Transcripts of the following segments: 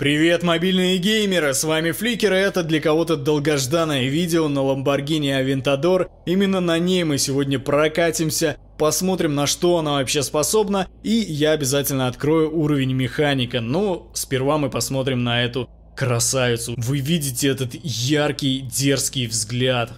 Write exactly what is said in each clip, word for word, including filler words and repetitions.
Привет, мобильные геймеры, с вами Фликер, и это для кого-то долгожданное видео на Lamborghini Aventador. Именно на ней мы сегодня прокатимся, посмотрим, на что она вообще способна, и я обязательно открою уровень механика. Но сперва мы посмотрим на эту красавицу. Вы видите этот яркий, дерзкий взгляд.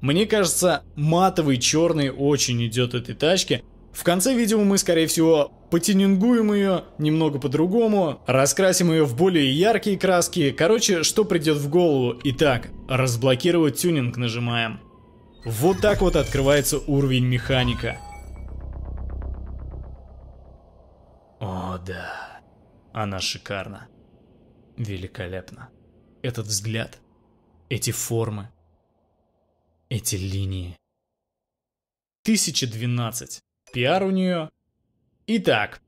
Мне кажется, матовый черный очень идет этой тачке. В конце видео мы, скорее всего, потюнингуем ее немного по-другому, раскрасим ее в более яркие краски, короче, что придет в голову. Итак, разблокировать тюнинг нажимаем. Вот так вот открывается уровень механика. О да, она шикарна, великолепна. Этот взгляд, эти формы, эти линии. тысяча двенадцать. Пиар у нее. Итак,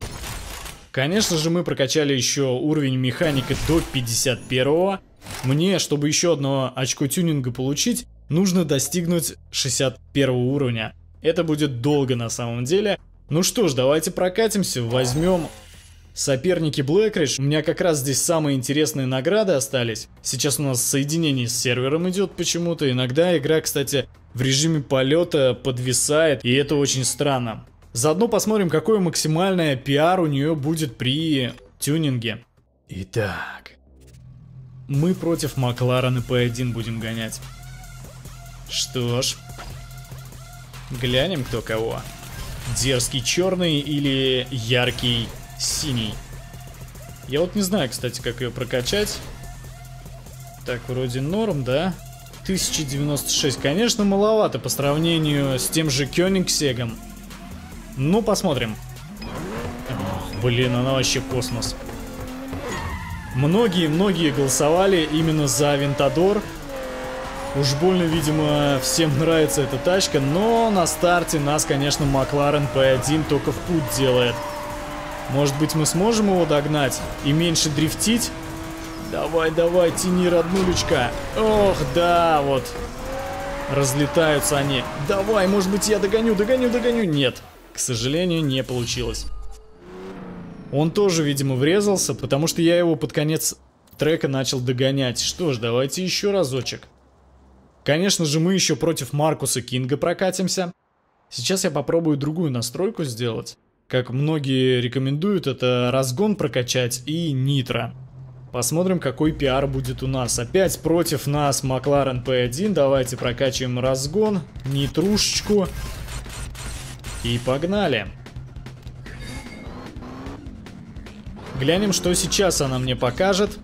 конечно же, мы прокачали еще уровень механика до пятьдесят первого. Мне, чтобы еще одно очко тюнинга получить, нужно достигнуть шестьдесят первого уровня. Это будет долго на самом деле. Ну что ж, давайте прокатимся, возьмем соперники Black Ridge. У меня как раз здесь самые интересные награды остались. Сейчас у нас соединение с сервером идет почему-то. Иногда игра, кстати, в режиме полета подвисает, и это очень странно. Заодно посмотрим, какое максимальное пиар у нее будет при тюнинге. Итак, мы против McLaren пэ один будем гонять. Что ж, глянем, кто кого. Дерзкий черный или яркий синий. Я вот не знаю, кстати, как ее прокачать. Так, вроде норм, да? тысяча девяносто шесть, конечно, маловато по сравнению с тем же Koenigsegg'ом. Ну, посмотрим. Ох, блин, она вообще космос. Многие-многие голосовали именно за Aventador. Уж больно, видимо, всем нравится эта тачка, но на старте нас, конечно, McLaren пэ один только в путь делает. Может быть, мы сможем его догнать и меньше дрифтить? Давай, давай, тяни, роднулечка. Ох, да, вот. Разлетаются они. Давай, может быть, я догоню, догоню, догоню. Нет, к сожалению, не получилось. Он тоже, видимо, врезался, потому что я его под конец трека начал догонять. Что ж, давайте еще разочек. Конечно же, мы еще против Маркуса Кинга прокатимся. Сейчас я попробую другую настройку сделать. Как многие рекомендуют, это разгон прокачать и нитро. Посмотрим, какой пиар будет у нас. Опять против нас McLaren пэ один. Давайте прокачиваем разгон, нитрушечку. И погнали. Глянем, что сейчас она мне покажет.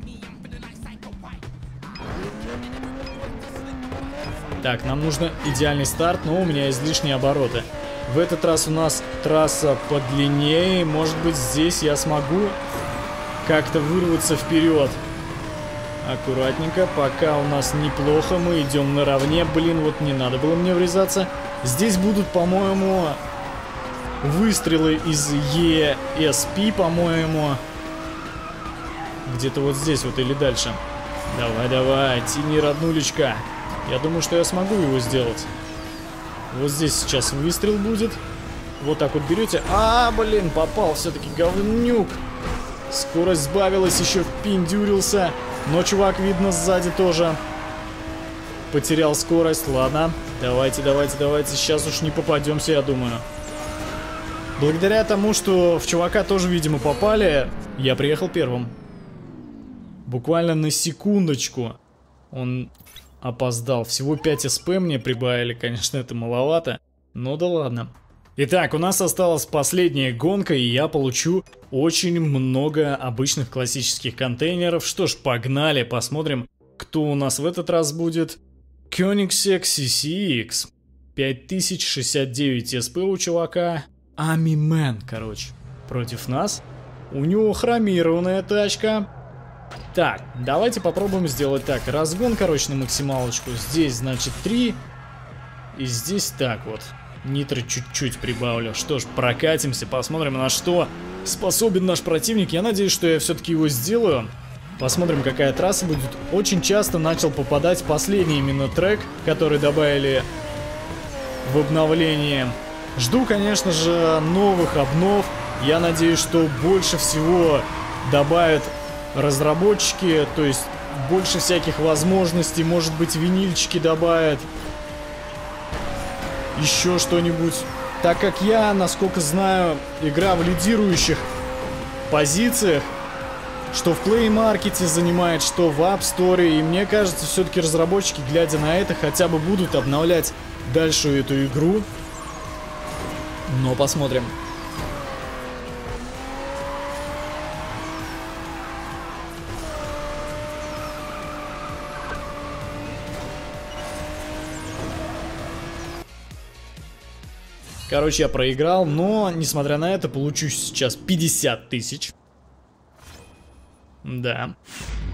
Так, нам нужно идеальный старт, но у меня излишние обороты. В этот раз у нас трасса подлиннее. Может быть, здесь я смогу как-то вырваться вперед. Аккуратненько, пока у нас неплохо, мы идем наравне. Блин, вот не надо было мне врезаться. Здесь будут, по-моему, выстрелы из и эс пи, по-моему. Где-то вот здесь вот или дальше. Давай, давай, тяни, роднулечка. Я думаю, что я смогу его сделать. Вот здесь сейчас выстрел будет. Вот так вот берете. А, блин, попал все-таки, говнюк. Скорость сбавилась, еще впендюрился. Но чувак, видно, сзади тоже потерял скорость. Ладно, давайте, давайте, давайте. Сейчас уж не попадемся, я думаю. Благодаря тому, что в чувака тоже, видимо, попали, я приехал первым. Буквально на секундочку он опоздал. Всего пять эс пэ мне прибавили. Конечно, это маловато, но да ладно. Итак, у нас осталась последняя гонка, и я получу очень много обычных классических контейнеров. Что ж, погнали, посмотрим, кто у нас в этот раз будет. Koenigsegg си си икс. пять тысяч шестьдесят девять эс пэ у чувака. Амимен, короче, против нас. У него хромированная тачка. Так, давайте попробуем сделать так. Разгон, короче, на максималочку. Здесь, значит, три. И здесь так вот. Нитро чуть-чуть прибавлю. Что ж, прокатимся, посмотрим, на что способен наш противник. Я надеюсь, что я все-таки его сделаю. Посмотрим, какая трасса будет. Очень часто начал попадать последний именно трек, который добавили в обновлении. Жду, конечно же, новых обнов. Я надеюсь, что больше всего добавят разработчики, то есть больше всяких возможностей, может быть, винильчики добавят, еще что-нибудь. Так как я, насколько знаю, игра в лидирующих позициях, что в Play Market занимает, что в App Store, и мне кажется, все-таки разработчики, глядя на это, хотя бы будут обновлять дальше эту игру. Но посмотрим. Короче, я проиграл, но, несмотря на это, получу сейчас пятьдесят тысяч. Да.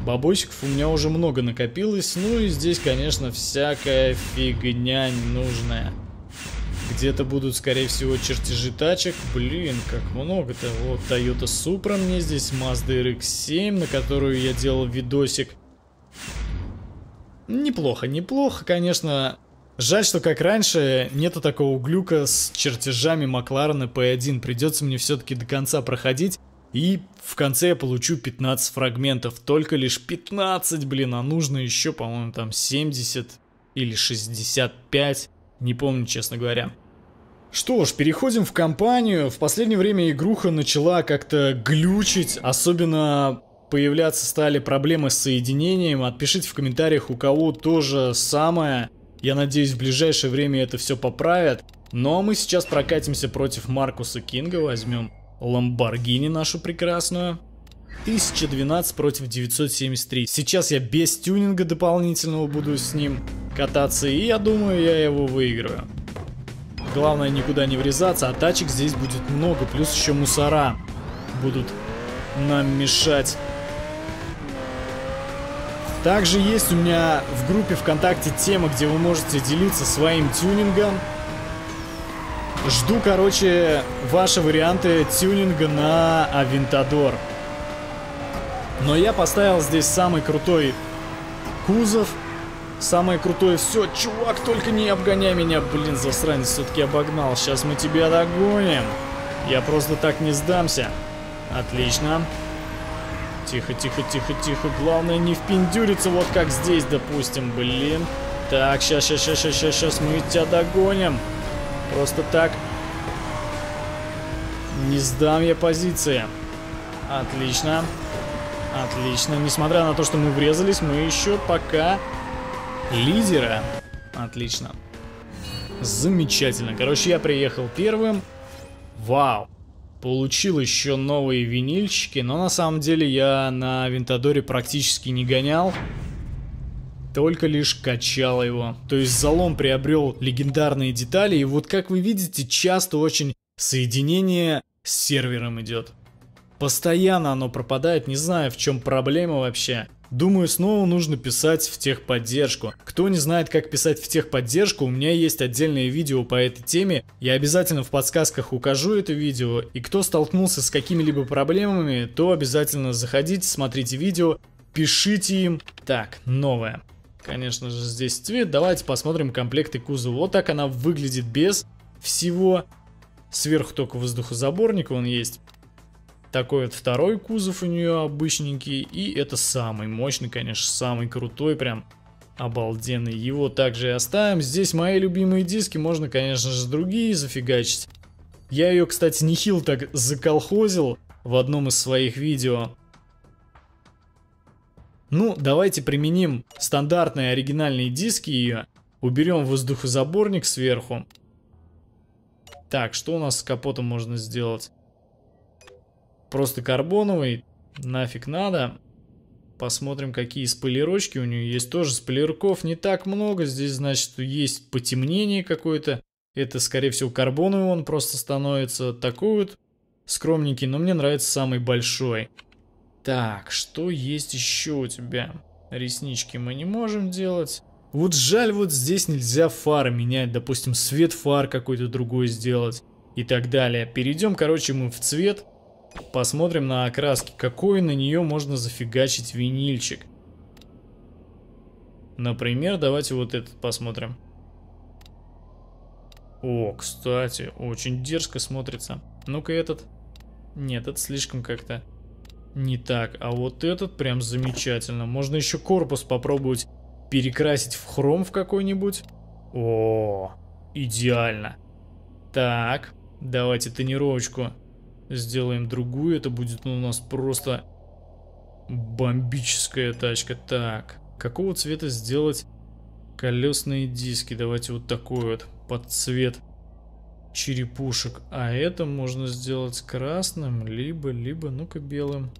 Бабосиков у меня уже много накопилось. Ну и здесь, конечно, всякая фигня ненужная. Где-то будут, скорее всего, чертежи тачек. Блин, как много-то. Вот Toyota Supra мне здесь, Mazda эр икс семь, на которую я делал видосик. Неплохо, неплохо, конечно. Жаль, что как раньше нету такого глюка с чертежами McLaren пэ один. Придется мне все-таки до конца проходить. И в конце я получу пятнадцать фрагментов. Только лишь пятнадцать, блин, а нужно еще, по-моему, там семьдесят или шестьдесят пять. Не помню, честно говоря. Что ж, переходим в кампанию. В последнее время игруха начала как-то глючить. Особенно появляться стали проблемы с соединением. Отпишите в комментариях, у кого тоже самое. Я надеюсь, в ближайшее время это все поправят. Ну а мы сейчас прокатимся против Маркуса Кинга. Возьмем Lamborghini нашу прекрасную. тысяча двенадцать против девятьсот семьдесят три. Сейчас я без тюнинга дополнительного буду с ним кататься. И я думаю, я его выиграю. Главное никуда не врезаться. А тачек здесь будет много. Плюс еще мусора будут нам мешать. Также есть у меня в группе ВКонтакте тема, где вы можете делиться своим тюнингом. Жду, короче, ваши варианты тюнинга на Aventador. Но я поставил здесь самый крутой кузов. Самое крутое. Все, чувак, только не обгоняй меня. Блин, засранец, все-таки обогнал. Сейчас мы тебя догоним. Я просто так не сдамся. Отлично. Тихо, тихо, тихо, тихо. Главное не впендюриться, вот как здесь, допустим, блин. Так, сейчас, сейчас, сейчас, сейчас, сейчас мы тебя догоним. Просто так. Не сдам я позиции. Отлично. Отлично. Несмотря на то, что мы врезались, мы еще пока лидера. Отлично. Замечательно. Короче, я приехал первым. Вау. Получил еще новые винильчики, но на самом деле я на Aventador практически не гонял, только лишь качал его. То есть залом приобрел легендарные детали, и вот как вы видите, часто очень соединение с сервером идет. Постоянно оно пропадает, не знаю, в чем проблема вообще. Думаю, снова нужно писать в техподдержку. Кто не знает, как писать в техподдержку, у меня есть отдельное видео по этой теме. Я обязательно в подсказках укажу это видео. И кто столкнулся с какими-либо проблемами, то обязательно заходите, смотрите видео, пишите им. Так, новое. Конечно же, здесь цвет. Давайте посмотрим комплекты кузова. Вот так она выглядит без всего. Сверху только воздухозаборник, он есть. Такой вот второй кузов у нее обычненький. И это самый мощный, конечно, самый крутой, прям обалденный. Его также и оставим. Здесь мои любимые диски, можно, конечно же, другие зафигачить. Я ее, кстати, нехило так заколхозил в одном из своих видео. Ну, давайте применим стандартные оригинальные диски ее. Уберем воздухозаборник сверху. Так, что у нас с капотом можно сделать? Просто карбоновый, нафиг надо. Посмотрим, какие спойлерочки у нее есть. Тоже спойлерков не так много. Здесь, значит, есть потемнение какое-то. Это, скорее всего, карбоновый он просто становится. Такой вот скромненький, но мне нравится самый большой. Так, что есть еще у тебя? Реснички мы не можем делать. Вот жаль, вот здесь нельзя фары менять. Допустим, свет фар какой-то другой сделать и так далее. Перейдем, короче, мы в цвет. Посмотрим на окраски, какой на нее можно зафигачить винильчик. Например, давайте вот этот посмотрим. О, кстати, очень дерзко смотрится. Ну-ка этот. Нет, это слишком как-то не так. А вот этот прям замечательно. Можно еще корпус попробовать перекрасить в хром в какой-нибудь. О, идеально. Так, давайте тонировочку сделаем другую. Это будет у нас просто бомбическая тачка. Так, какого цвета сделать колесные диски? Давайте вот такой вот под цвет черепушек. А это можно сделать красным, либо, либо, ну-ка, белым.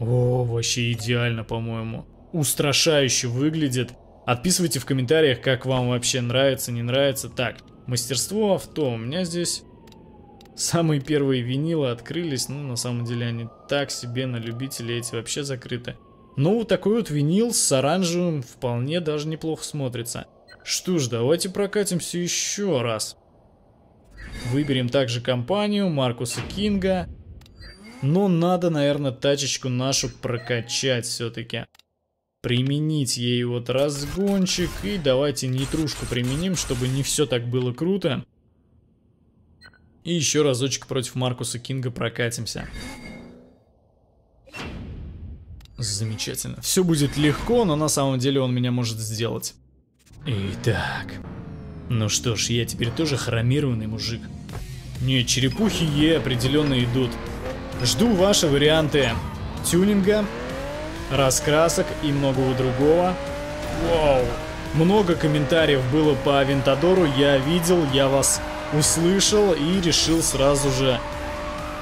О, вообще идеально, по-моему. Устрашающе выглядит. Отписывайте в комментариях, как вам вообще нравится, не нравится. Так, мастерство авто. У меня здесь самые первые винилы открылись. Ну, на самом деле, они так себе, на любителей эти вообще закрыты. Но вот такой вот винил с оранжевым вполне даже неплохо смотрится. Что ж, давайте прокатимся еще раз. Выберем также компанию Маркуса Кинга. Но надо, наверное, тачечку нашу прокачать все-таки. Применить ей вот разгончик. И давайте нейтрушку применим, чтобы не все так было круто. И еще разочек против Маркуса Кинга прокатимся. Замечательно. Все будет легко, но на самом деле он меня может сделать. Итак... Ну что ж, я теперь тоже хромированный мужик. Не, черепухи Е определенно идут. Жду ваши варианты тюнинга, раскрасок и многого другого. Вау! Много комментариев было по Авентадору, я видел, я вас услышал и решил сразу же,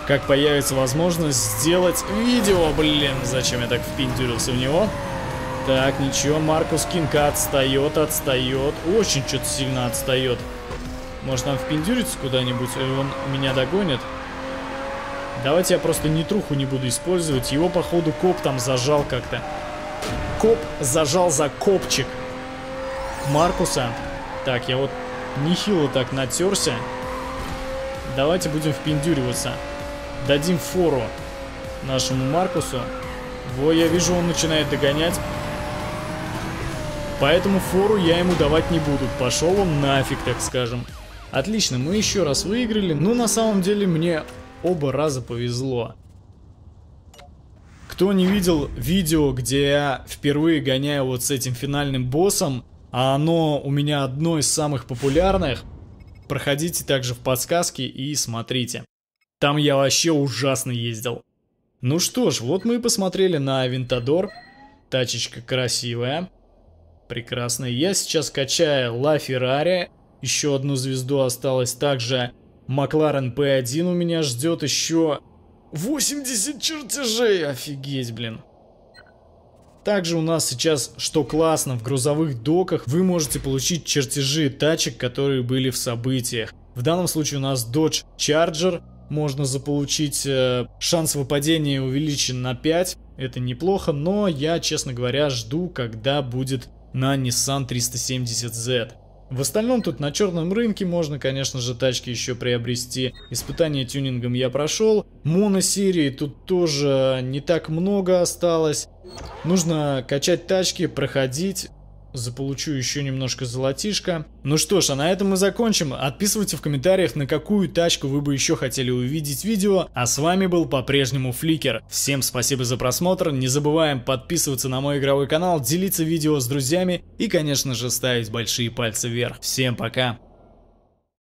как появится возможность, сделать видео. Блин, зачем я так впендюрился в него? Так, ничего, Маркус Кинг отстает, отстает, очень что-то сильно отстает. Может, нам впендюрится куда-нибудь, и он меня догонит? Давайте я просто нитруху не буду использовать, его, походу, коп там зажал как-то. Коп зажал за копчик Маркуса. Так, я вот нехило так натерся. Давайте будем впендюриваться. Дадим фору нашему Маркусу. Во, я вижу, он начинает догонять. Поэтому фору я ему давать не буду. Пошел он нафиг, так скажем. Отлично, мы еще раз выиграли. Но на самом деле мне оба раза повезло. Кто не видел видео, где я впервые гоняю вот с этим финальным боссом, а оно у меня одно из самых популярных, проходите также в подсказке и смотрите. Там я вообще ужасно ездил. Ну что ж, вот мы и посмотрели на Авентадор. Тачечка красивая. Прекрасно. Я сейчас качаю La Ferrari. Еще одну звезду осталось. Также McLaren пэ один у меня ждет еще восемьдесят чертежей. Офигеть, блин. Также у нас сейчас, что классно, в грузовых доках вы можете получить чертежи тачек, которые были в событиях. В данном случае у нас Dodge Charger. Можно заполучить, шанс выпадения увеличен на пять. Это неплохо, но я, честно говоря, жду, когда будет... на Nissan триста семьдесят зет. В остальном тут на черном рынке можно, конечно же, тачки еще приобрести. Испытание тюнингом я прошел. Моносерии тут тоже не так много осталось. Нужно качать тачки, проходить. Заполучу еще немножко золотишка. Ну что ж, а на этом мы закончим. Отписывайте в комментариях, на какую тачку вы бы еще хотели увидеть видео. А с вами был по-прежнему Фликер. Всем спасибо за просмотр. Не забываем подписываться на мой игровой канал, делиться видео с друзьями и, конечно же, ставить большие пальцы вверх. Всем пока!